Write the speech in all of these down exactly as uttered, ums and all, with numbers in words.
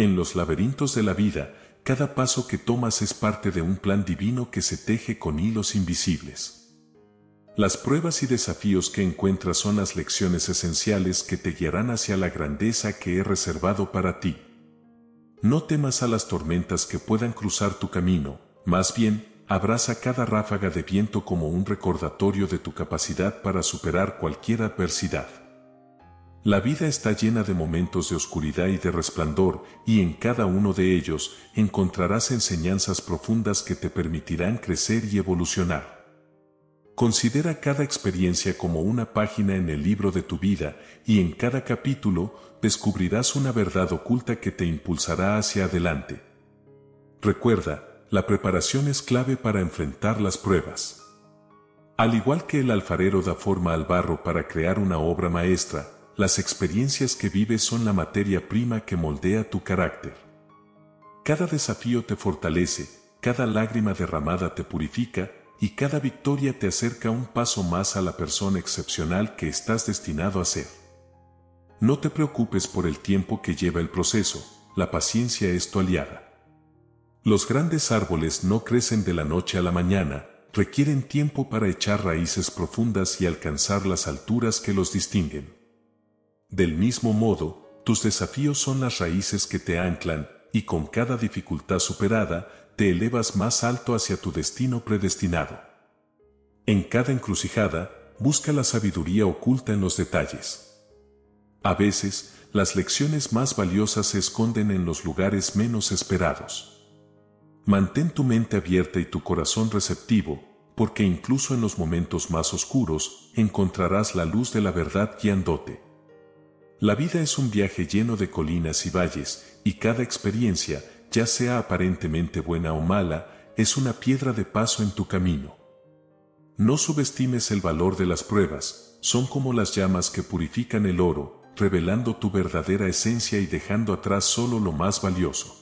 En los laberintos de la vida, cada paso que tomas es parte de un plan divino que se teje con hilos invisibles. Las pruebas y desafíos que encuentras son las lecciones esenciales que te guiarán hacia la grandeza que he reservado para ti. No temas a las tormentas que puedan cruzar tu camino, más bien, abraza cada ráfaga de viento como un recordatorio de tu capacidad para superar cualquier adversidad. La vida está llena de momentos de oscuridad y de resplandor, y en cada uno de ellos encontrarás enseñanzas profundas que te permitirán crecer y evolucionar. Considera cada experiencia como una página en el libro de tu vida, y en cada capítulo descubrirás una verdad oculta que te impulsará hacia adelante. Recuerda, la preparación es clave para enfrentar las pruebas. Al igual que el alfarero da forma al barro para crear una obra maestra, las experiencias que vives son la materia prima que moldea tu carácter. Cada desafío te fortalece, cada lágrima derramada te purifica, y cada victoria te acerca un paso más a la persona excepcional que estás destinado a ser. No te preocupes por el tiempo que lleva el proceso, la paciencia es tu aliada. Los grandes árboles no crecen de la noche a la mañana, requieren tiempo para echar raíces profundas y alcanzar las alturas que los distinguen. Del mismo modo, tus desafíos son las raíces que te anclan, y con cada dificultad superada, te elevas más alto hacia tu destino predestinado. En cada encrucijada, busca la sabiduría oculta en los detalles. A veces, las lecciones más valiosas se esconden en los lugares menos esperados. Mantén tu mente abierta y tu corazón receptivo, porque incluso en los momentos más oscuros, encontrarás la luz de la verdad guiándote. La vida es un viaje lleno de colinas y valles, y cada experiencia, ya sea aparentemente buena o mala, es una piedra de paso en tu camino. No subestimes el valor de las pruebas, son como las llamas que purifican el oro, revelando tu verdadera esencia y dejando atrás solo lo más valioso.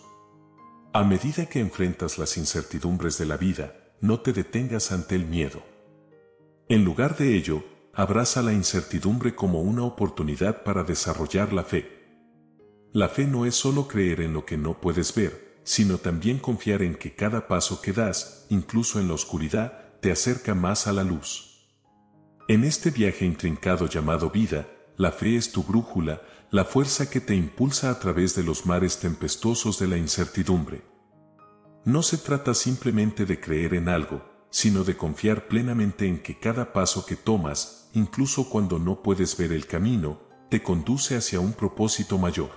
A medida que enfrentas las incertidumbres de la vida, no te detengas ante el miedo. En lugar de ello, abraza la incertidumbre como una oportunidad para desarrollar la fe. La fe no es solo creer en lo que no puedes ver, sino también confiar en que cada paso que das, incluso en la oscuridad, te acerca más a la luz. En este viaje intrincado llamado vida, la fe es tu brújula, la fuerza que te impulsa a través de los mares tempestuosos de la incertidumbre. No se trata simplemente de creer en algo, sino de confiar plenamente en que cada paso que tomas, incluso cuando no puedes ver el camino, te conduce hacia un propósito mayor.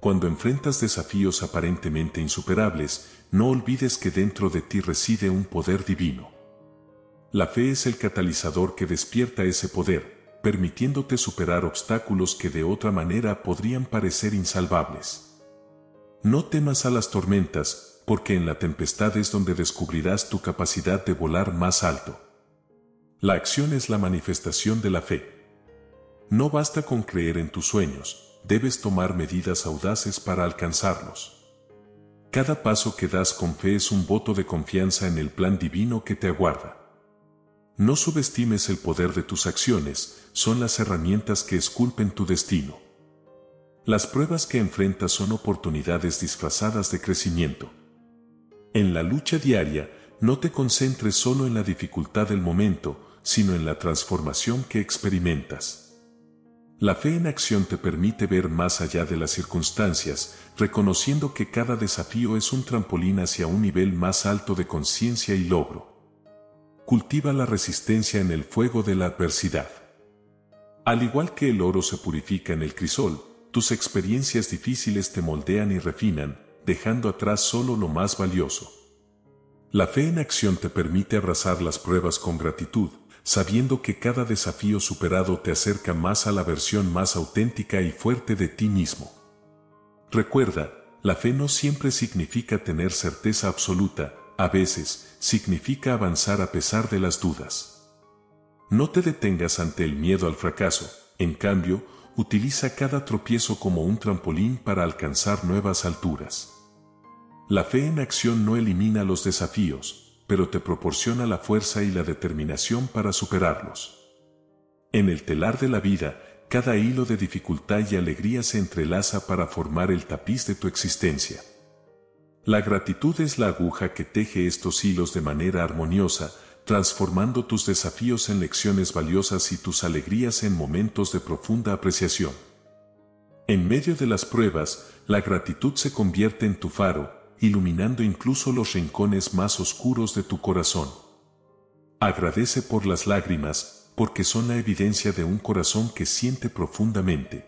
Cuando enfrentas desafíos aparentemente insuperables, no olvides que dentro de ti reside un poder divino. La fe es el catalizador que despierta ese poder, permitiéndote superar obstáculos que de otra manera podrían parecer insalvables. No temas a las tormentas, porque en la tempestad es donde descubrirás tu capacidad de volar más alto. La acción es la manifestación de la fe. No basta con creer en tus sueños, debes tomar medidas audaces para alcanzarlos. Cada paso que das con fe es un voto de confianza en el plan divino que te aguarda. No subestimes el poder de tus acciones, son las herramientas que esculpen tu destino. Las pruebas que enfrentas son oportunidades disfrazadas de crecimiento. En la lucha diaria, no te concentres solo en la dificultad del momento, sino en la transformación que experimentas. La fe en acción te permite ver más allá de las circunstancias, reconociendo que cada desafío es un trampolín hacia un nivel más alto de conciencia y logro. Cultiva la resistencia en el fuego de la adversidad. Al igual que el oro se purifica en el crisol, tus experiencias difíciles te moldean y refinan, dejando atrás solo lo más valioso. La fe en acción te permite abrazar las pruebas con gratitud, sabiendo que cada desafío superado te acerca más a la versión más auténtica y fuerte de ti mismo. Recuerda, la fe no siempre significa tener certeza absoluta, a veces significa avanzar a pesar de las dudas. No te detengas ante el miedo al fracaso, en cambio, utiliza cada tropiezo como un trampolín para alcanzar nuevas alturas. La fe en acción no elimina los desafíos, pero te proporciona la fuerza y la determinación para superarlos. En el telar de la vida, cada hilo de dificultad y alegría se entrelaza para formar el tapiz de tu existencia. La gratitud es la aguja que teje estos hilos de manera armoniosa, transformando tus desafíos en lecciones valiosas y tus alegrías en momentos de profunda apreciación. En medio de las pruebas, la gratitud se convierte en tu faro, iluminando incluso los rincones más oscuros de tu corazón. Agradece por las lágrimas, porque son la evidencia de un corazón que siente profundamente.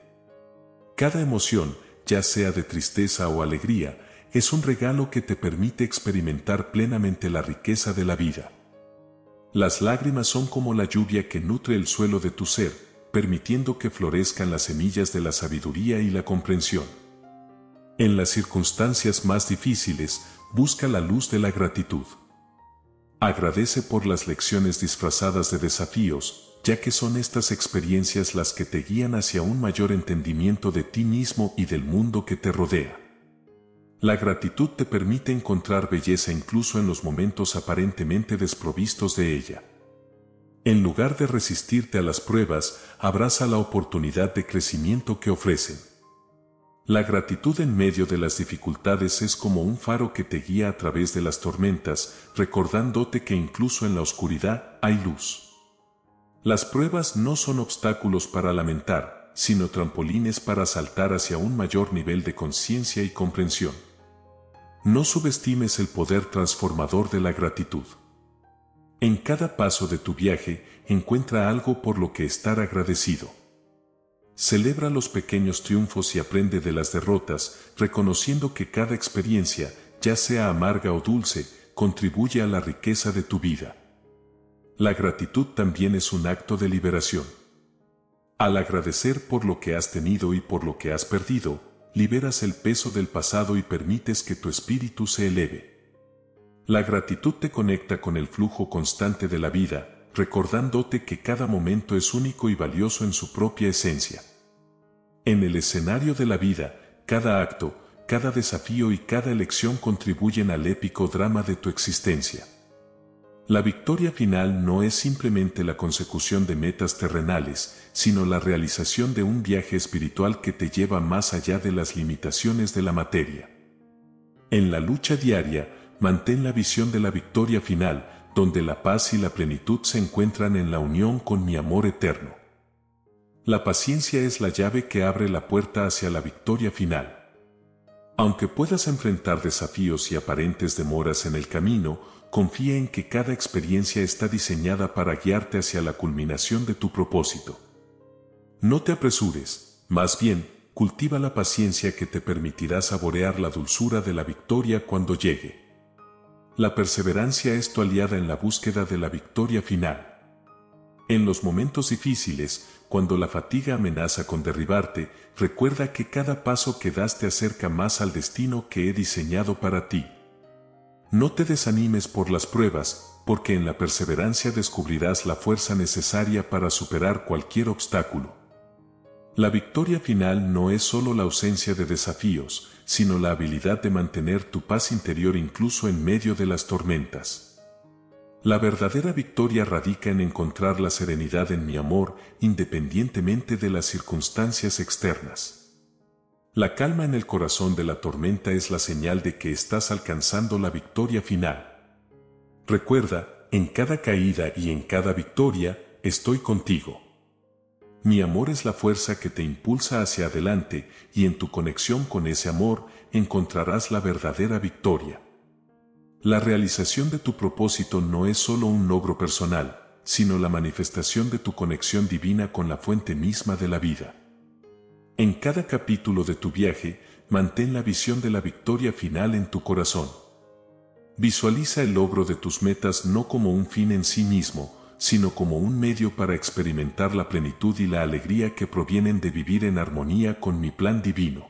Cada emoción, ya sea de tristeza o alegría, es un regalo que te permite experimentar plenamente la riqueza de la vida. Las lágrimas son como la lluvia que nutre el suelo de tu ser, permitiendo que florezcan las semillas de la sabiduría y la comprensión. En las circunstancias más difíciles, busca la luz de la gratitud. Agradece por las lecciones disfrazadas de desafíos, ya que son estas experiencias las que te guían hacia un mayor entendimiento de ti mismo y del mundo que te rodea. La gratitud te permite encontrar belleza incluso en los momentos aparentemente desprovistos de ella. En lugar de resistirte a las pruebas, abraza la oportunidad de crecimiento que ofrecen. La gratitud en medio de las dificultades es como un faro que te guía a través de las tormentas, recordándote que incluso en la oscuridad hay luz. Las pruebas no son obstáculos para lamentar, sino trampolines para saltar hacia un mayor nivel de conciencia y comprensión. No subestimes el poder transformador de la gratitud. En cada paso de tu viaje, encuentra algo por lo que estar agradecido. Celebra los pequeños triunfos y aprende de las derrotas, reconociendo que cada experiencia, ya sea amarga o dulce, contribuye a la riqueza de tu vida. La gratitud también es un acto de liberación. Al agradecer por lo que has tenido y por lo que has perdido, liberas el peso del pasado y permites que tu espíritu se eleve. La gratitud te conecta con el flujo constante de la vida, recordándote que cada momento es único y valioso en su propia esencia. En el escenario de la vida, cada acto, cada desafío y cada elección contribuyen al épico drama de tu existencia. La victoria final no es simplemente la consecución de metas terrenales, sino la realización de un viaje espiritual que te lleva más allá de las limitaciones de la materia. En la lucha diaria, mantén la visión de la victoria final, donde la paz y la plenitud se encuentran en la unión con mi amor eterno. La paciencia es la llave que abre la puerta hacia la victoria final. Aunque puedas enfrentar desafíos y aparentes demoras en el camino, confía en que cada experiencia está diseñada para guiarte hacia la culminación de tu propósito. No te apresures, más bien, cultiva la paciencia que te permitirá saborear la dulzura de la victoria cuando llegue. La perseverancia es tu aliada en la búsqueda de la victoria final. En los momentos difíciles, cuando la fatiga amenaza con derribarte, recuerda que cada paso que das te acerca más al destino que he diseñado para ti. No te desanimes por las pruebas, porque en la perseverancia descubrirás la fuerza necesaria para superar cualquier obstáculo. La victoria final no es solo la ausencia de desafíos, sino la habilidad de mantener tu paz interior incluso en medio de las tormentas. La verdadera victoria radica en encontrar la serenidad en mi amor, independientemente de las circunstancias externas. La calma en el corazón de la tormenta es la señal de que estás alcanzando la victoria final. Recuerda, en cada caída y en cada victoria, estoy contigo. Mi amor es la fuerza que te impulsa hacia adelante, y en tu conexión con ese amor, encontrarás la verdadera victoria. La realización de tu propósito no es solo un logro personal, sino la manifestación de tu conexión divina con la fuente misma de la vida. En cada capítulo de tu viaje, mantén la visión de la victoria final en tu corazón. Visualiza el logro de tus metas no como un fin en sí mismo, sino como un medio para experimentar la plenitud y la alegría que provienen de vivir en armonía con mi plan divino.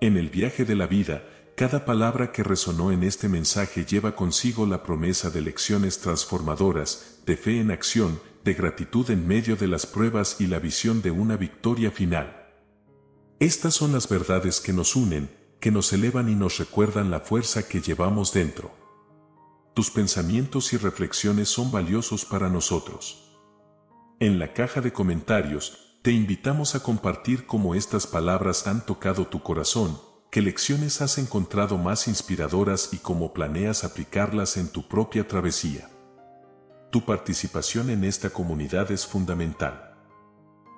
En el viaje de la vida, cada palabra que resonó en este mensaje lleva consigo la promesa de lecciones transformadoras, de fe en acción, de gratitud en medio de las pruebas y la visión de una victoria final. Estas son las verdades que nos unen, que nos elevan y nos recuerdan la fuerza que llevamos dentro. Tus pensamientos y reflexiones son valiosos para nosotros. En la caja de comentarios, te invitamos a compartir cómo estas palabras han tocado tu corazón, qué lecciones has encontrado más inspiradoras y cómo planeas aplicarlas en tu propia travesía. Tu participación en esta comunidad es fundamental.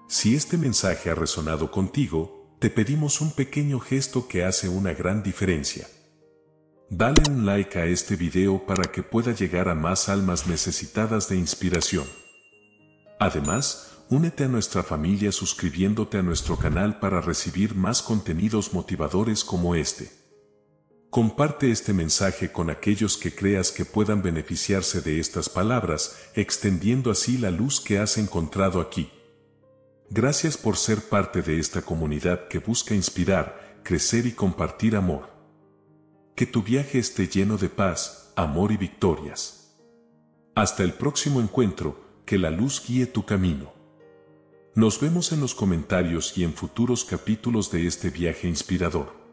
Si este mensaje ha resonado contigo, te pedimos un pequeño gesto que hace una gran diferencia. Dale un like a este video para que pueda llegar a más almas necesitadas de inspiración. Además, únete a nuestra familia suscribiéndote a nuestro canal para recibir más contenidos motivadores como este. Comparte este mensaje con aquellos que creas que puedan beneficiarse de estas palabras, extendiendo así la luz que has encontrado aquí. Gracias por ser parte de esta comunidad que busca inspirar, crecer y compartir amor. Que tu viaje esté lleno de paz, amor y victorias. Hasta el próximo encuentro, que la luz guíe tu camino. Nos vemos en los comentarios y en futuros capítulos de este viaje inspirador.